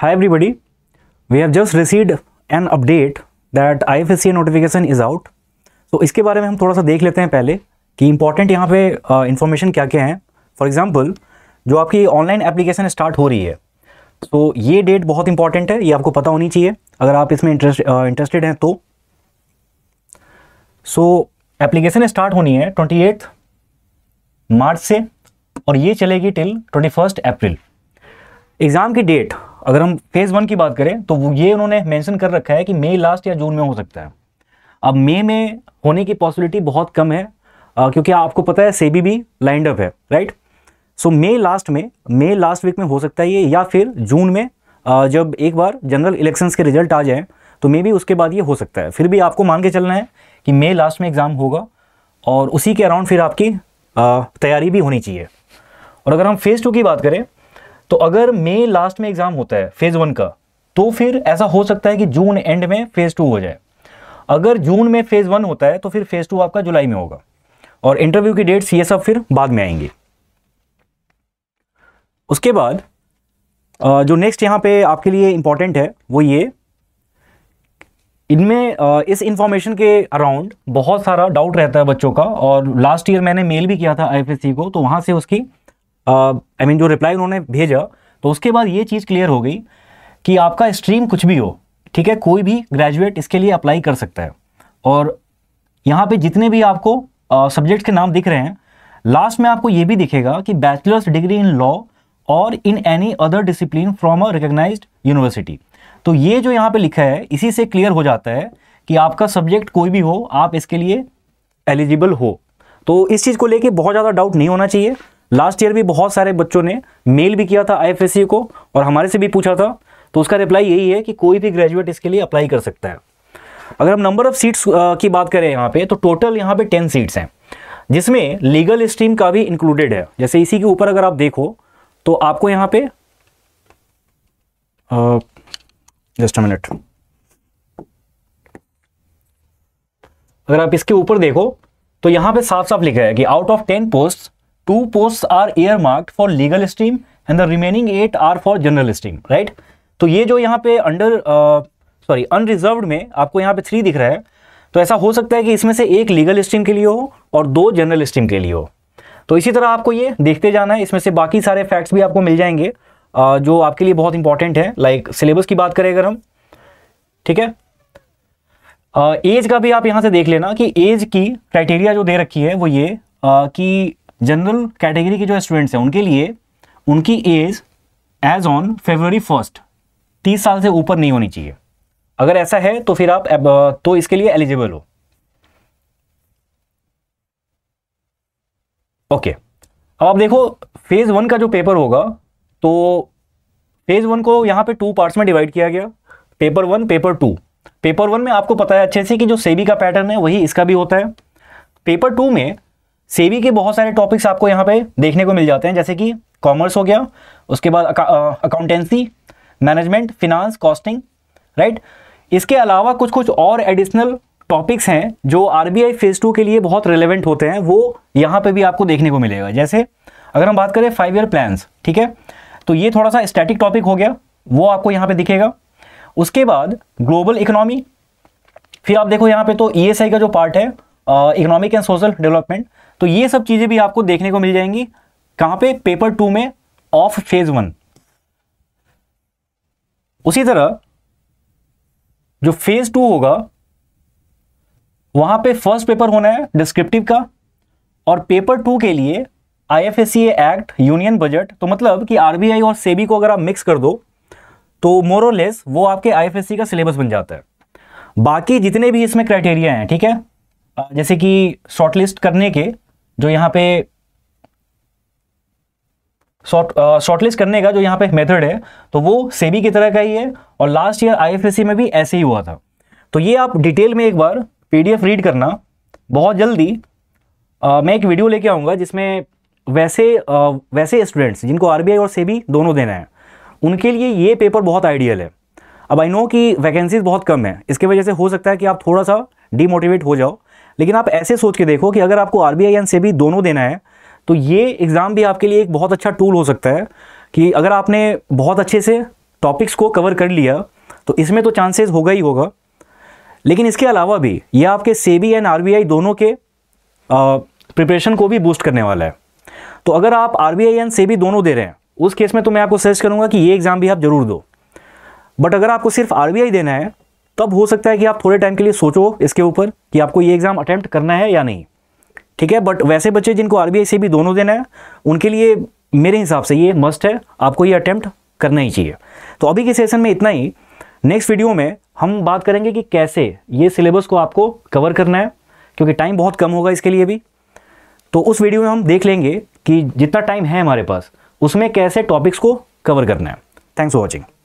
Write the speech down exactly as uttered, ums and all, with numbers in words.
Hi everybody, we have just received an update that I F S C A notification is out. तो इसके बारे में हम थोड़ा सा देख लेते हैं पहले कि इम्पॉर्टेंट यहाँ पे इन्फॉर्मेशन uh, क्या क्या है। फॉर एग्जांपल जो आपकी ऑनलाइन एप्लीकेशन स्टार्ट हो रही है तो ये डेट बहुत इंपॉर्टेंट है, ये आपको पता होनी चाहिए अगर आप इसमें इंटरेस्ट इंटरेस्टेड हैं तो। सो एप्लीकेशन स्टार्ट होनी है ट्वेंटी एथ मार्च से और ये चलेगी till twenty first April. Exam की डेट अगर हम फेज़ वन की बात करें तो वो ये उन्होंने मेंशन कर रखा है कि मई लास्ट या जून में हो सकता है। अब मई में होने की पॉसिबिलिटी बहुत कम है आ, क्योंकि आपको पता है सेबी भी लाइंड अप है, राइट। सो मई लास्ट में मई लास्ट वीक में हो सकता है ये, या फिर जून में आ, जब एक बार जनरल इलेक्शंस के रिजल्ट आ जाए तो मे भी उसके बाद ये हो सकता है। फिर भी आपको मान के चलना है कि मई लास्ट में एग्ज़ाम होगा और उसी के अराउंड फिर आपकी आ, तैयारी भी होनी चाहिए। और अगर हम फेज़ टू की बात करें तो अगर मई लास्ट में एग्ज़ाम होता है फेज़ वन का तो फिर ऐसा हो सकता है कि जून एंड में फ़ेज़ टू हो जाए। अगर जून में फ़ेज़ वन होता है तो फिर फ़ेज़ टू आपका जुलाई में होगा और इंटरव्यू की डेट्स ये सब फिर बाद में आएंगी। उसके बाद जो नेक्स्ट यहाँ पे आपके लिए इम्पॉर्टेंट है वो ये, इनमें इस इंफॉर्मेशन के अराउंड बहुत सारा डाउट रहता है बच्चों का। और लास्ट ईयर मैंने मेल भी किया था आई एफ एस सी को तो वहाँ से उसकी आई मीन जो रिप्लाई उन्होंने भेजा तो उसके बाद ये चीज़ क्लियर हो गई कि आपका स्ट्रीम कुछ भी हो, ठीक है, कोई भी ग्रेजुएट इसके लिए अप्लाई कर सकता है। और यहाँ पे जितने भी आपको सब्जेक्ट्स के नाम दिख रहे हैं लास्ट में आपको ये भी दिखेगा कि बैचलर्स डिग्री इन लॉ और in any other discipline from a recognised university. तो ये जो यहाँ पर लिखा है इसी से क्लियर हो जाता है कि आपका सब्जेक्ट कोई भी हो आप इसके लिए एलिजिबल हो। तो इस चीज़ को लेकर बहुत ज़्यादा डाउट नहीं होना चाहिए। लास्ट ईयर भी बहुत सारे बच्चों ने मेल भी किया था आई एफ एस सी को और हमारे से भी पूछा था तो उसका रिप्लाई यही है कि कोई भी ग्रेजुएट इसके लिए अप्लाई कर सकता है। अगर हम नंबर ऑफ सीट्स की बात करें यहाँ पे तो टोटल यहाँ पे टेन सीट्स हैं जिसमें लीगल स्ट्रीम का भी इंक्लूडेड है। जैसे इसी के ऊपर अगर आप देखो तो आपको यहाँ पे जस्ट अ मिनट, अगर आप इसके ऊपर देखो तो यहाँ पे साफ साफ लिखा है कि out of ten post two post are earmarked for legal stream and the remaining eight are for general stream, right. तो ये जो यहाँ पे अंडर सॉरी अनरिजर्व्ड में आपको यहाँ पे थ्री दिख रहा है तो ऐसा हो सकता है कि इसमें से एक लीगल स्ट्रीम के लिए हो और दो जनरल स्ट्रीम के लिए हो। तो इसी तरह आपको ये देखते जाना है, इसमें से बाकी सारे फैक्ट्स भी आपको मिल जाएंगे uh, जो आपके लिए बहुत इंपॉर्टेंट है। लाइक like, सिलेबस की बात करें अगर हम, ठीक है, एज uh, का भी आप यहाँ से देख लेना कि एज की क्राइटेरिया जो दे रखी है वो ये uh, कि जनरल कैटेगरी के जो स्टूडेंट्स हैं उनके लिए उनकी age age on February first तीस साल से ऊपर नहीं होनी चाहिए। अगर ऐसा है तो फिर आप तो इसके लिए एलिजिबल हो। ओके, अब आप देखो फेज़ वन का जो पेपर होगा तो फेज़ वन को यहाँ पे टू पार्ट्स में डिवाइड किया गया, paper one paper two. Paper one में आपको पता है अच्छे से कि जो सेबी का पैटर्न है वही इसका भी होता है। पेपर टू में सेबी के बहुत सारे टॉपिक्स आपको यहाँ पे देखने को मिल जाते हैं जैसे कि कॉमर्स हो गया, उसके बाद accountancy, management, finance, costing, right. इसके अलावा कुछ कुछ और एडिशनल टॉपिक्स हैं जो R B I phase two के लिए बहुत रिलेवेंट होते हैं वो यहाँ पे भी आपको देखने को मिलेगा। जैसे अगर हम बात करें फाइव ईयर प्लान्स, ठीक है, तो ये थोड़ा सा स्टैटिक टॉपिक हो गया वो आपको यहाँ पर दिखेगा। उसके बाद ग्लोबल इकोनॉमी, फिर आप देखो यहाँ पर तो ई एस आई का जो पार्ट है इकोनॉमिक एंड सोशल डेवलपमेंट, तो ये सब चीज़ें भी आपको देखने को मिल जाएंगी कहाँ पे, पेपर टू में ऑफ फेज़ वन। उसी तरह जो फेज़ टू होगा वहाँ पे फर्स्ट पेपर होना है डिस्क्रिप्टिव का और पेपर टू के लिए I F S C A act, union budget, तो मतलब कि आर बी आई और सेबी को अगर आप मिक्स कर दो तो मोर और लेस वो आपके आई एफ एस सी का सिलेबस बन जाता है। बाकी जितने भी इसमें क्राइटेरिया हैं, ठीक है, जैसे कि शॉर्टलिस्ट करने के जो यहाँ पे शॉर्ट शॉर्टलिस्ट करने का जो यहाँ पे मेथड है तो वो सेबी की तरह का ही है और last year I F S C में भी ऐसे ही हुआ था। तो ये आप डिटेल में एक बार पी डी एफ रीड करना। बहुत जल्दी uh, मैं एक वीडियो लेके आऊँगा जिसमें वैसे uh, वैसे स्टूडेंट्स जिनको आर बी आई और सेबी दोनों देना है उनके लिए ये पेपर बहुत आइडियल है। अब आई नो कि वैकेंसीज बहुत कम है, इसके वजह से हो सकता है कि आप थोड़ा सा डीमोटिवेट हो जाओ, लेकिन आप ऐसे सोच के देखो कि अगर आपको R B I and SEBI दोनों देना है तो ये एग्ज़ाम भी आपके लिए एक बहुत अच्छा टूल हो सकता है कि अगर आपने बहुत अच्छे से टॉपिक्स को कवर कर लिया तो इसमें तो चांसेस होगा ही होगा, लेकिन इसके अलावा भी ये आपके सेबी एंड आरबीआई दोनों के प्रिपरेशन को भी बूस्ट करने वाला है। तो अगर आप आरबीआई एंड सेबी दोनों दे रहे हैं उस केस में तो मैं आपको सजेस्ट करूंगा कि ये एग्ज़ाम भी आप ज़रूर दो। बट अगर आपको सिर्फ आरबीआई देना है तब हो सकता है कि आप थोड़े टाइम के लिए सोचो इसके ऊपर कि आपको ये एग्ज़ाम अटैम्प्ट करना है या नहीं, ठीक है। बट वैसे बच्चे जिनको आरबीआई से भी दोनों देना है उनके लिए मेरे हिसाब से ये मस्ट है, आपको ये अटैम्प्ट करना ही चाहिए। तो अभी के सेशन में इतना ही। नेक्स्ट वीडियो में हम बात करेंगे कि कैसे ये सिलेबस को आपको कवर करना है, क्योंकि टाइम बहुत कम होगा इसके लिए भी। तो उस वीडियो में हम देख लेंगे कि जितना टाइम है हमारे पास उसमें कैसे टॉपिक्स को कवर करना है। Thanks for watching.